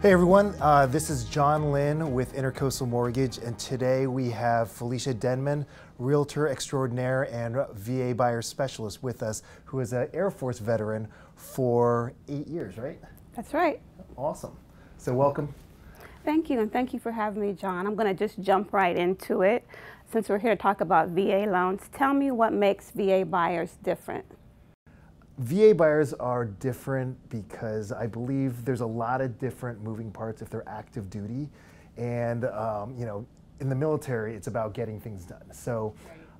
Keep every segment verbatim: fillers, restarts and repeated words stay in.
Hey everyone, uh, this is John Lin with Intercoastal Mortgage, and today we have Felicia Denman, Realtor Extraordinaire and V A Buyer Specialist with us, who is an Air Force veteran for eight years, right? That's right. Awesome. So welcome. Thank you, and thank you for having me, John. I'm going to just jump right into it. Since we're here to talk about V A loans, tell me what makes V A buyers different. V A buyers are different because I believe there's a lot of different moving parts if they're active duty, and um, you know, in the military, it's about getting things done. So,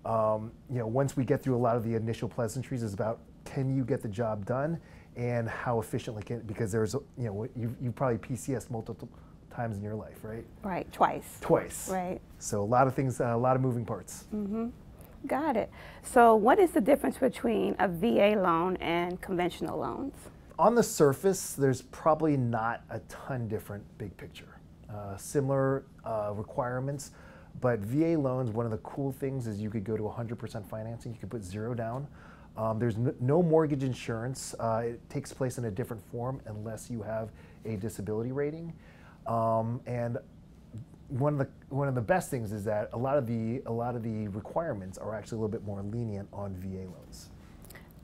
um, you know, once we get through a lot of the initial pleasantries, it's about can you get the job done and how efficiently can, because there's, you know, you you probably P C S multiple times in your life, right? Right, twice. Twice. Right. So a lot of things, uh, a lot of moving parts. Mm-hmm. Got it. So what is the difference between a V A loan and conventional loans? On the surface, there's probably not a ton different big picture. Uh, similar uh, requirements, but V A loans, one of the cool things is you could go to one hundred percent financing, you could put zero down. Um, there's no mortgage insurance. Uh, it takes place in a different form unless you have a disability rating. Um, and One of the one of the best things is that a lot of the a lot of the requirements are actually a little bit more lenient on V A loans.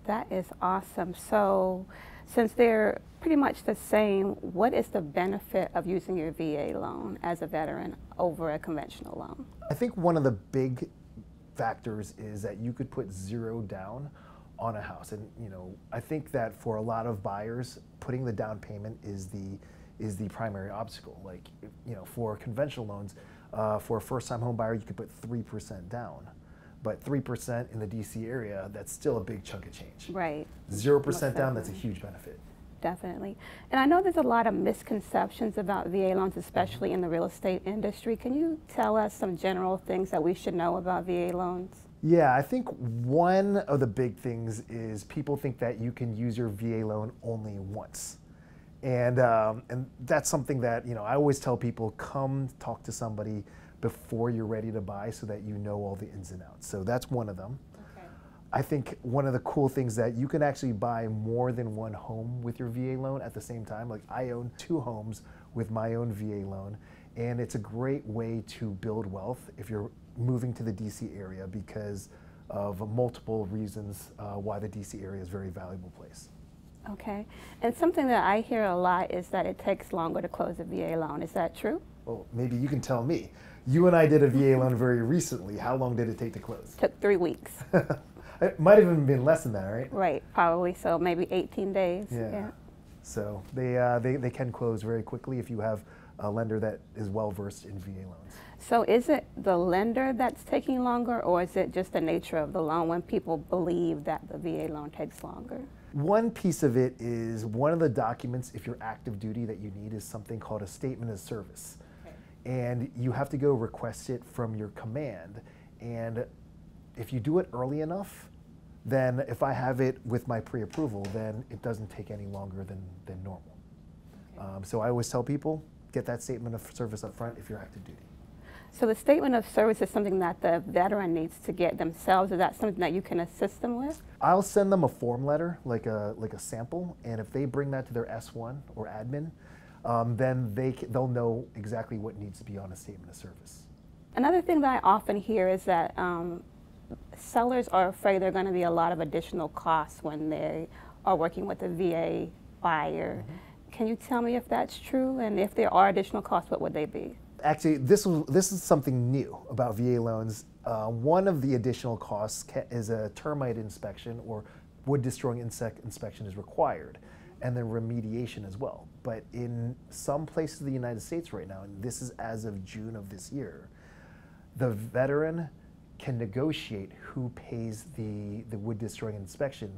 That is awesome. So, since they're pretty much the same, what is the benefit of using your V A loan as a veteran over a conventional loan? I think one of the big factors is that you could put zero down on a house, and you know, I think that for a lot of buyers, putting the down payment is the is the primary obstacle. Like, you know, for conventional loans, uh, for a first-time home buyer, you could put three percent down. But three percent in the D C area, that's still a big chunk of change. Right. zero percent down, that's a huge benefit. Definitely. And I know there's a lot of misconceptions about V A loans, especially mm-hmm. in the real estate industry. Can you tell us some general things that we should know about V A loans? Yeah, I think one of the big things is people think that you can use your V A loan only once. And, um, and that's something that, you know, I always tell people, come talk to somebody before you're ready to buy so that you know all the ins and outs. So that's one of them. Okay. I think one of the cool things that you can actually buy more than one home with your V A loan at the same time. Like, I own two homes with my own V A loan, and it's a great way to build wealth if you're moving to the D C area because of multiple reasons uh, why the D C area is a very valuable place. Okay. And something that I hear a lot is that it takes longer to close a V A loan. Is that true? Well, maybe you can tell me. You and I did a V A loan very recently. How long did it take to close? It took three weeks. It might have even been less than that, right? Right, probably. So maybe eighteen days. Yeah. yeah. So they, uh, they, they can close very quickly if you have a lender that is well-versed in V A loans. So is it the lender that's taking longer, or is it just the nature of the loan when people believe that the V A loan takes longer? One piece of it is one of the documents, if you're active duty, that you need is something called a statement of service. Okay. And you have to go request it from your command. And if you do it early enough, then if I have it with my pre-approval, then it doesn't take any longer than, than normal. Okay. Um, so I always tell people, get that statement of service up front if you're active duty. So the statement of service is something that the veteran needs to get themselves. Is that something that you can assist them with? I'll send them a form letter, like a, like a sample, and if they bring that to their S one or admin, um, then they, they'll know exactly what needs to be on a statement of service. Another thing that I often hear is that um, sellers are afraid there are going to be a lot of additional costs when they are working with a V A buyer. Mm-hmm. Can you tell me if that's true, and if there are additional costs, what would they be? Actually, this was, this is something new about V A loans. Uh, one of the additional costs ca is a termite inspection or wood-destroying insect inspection is required, and then remediation as well. But in some places in the United States right now, and this is as of June of this year, the veteran can negotiate who pays the, the wood-destroying inspection,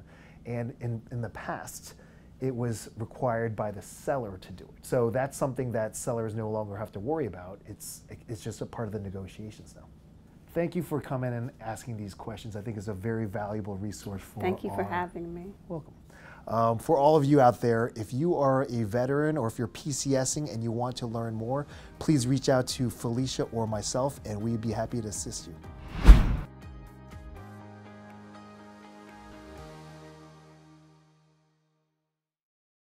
and in, in the past, it was required by the seller to do it. So that's something that sellers no longer have to worry about. It's, it's just a part of the negotiations now. Thank you for coming and asking these questions. I think it's a very valuable resource for Thank you our, for having me. Welcome. Um, for all of you out there, if you are a veteran or if you're PCSing and you want to learn more, please reach out to Felicia or myself, and we'd be happy to assist you.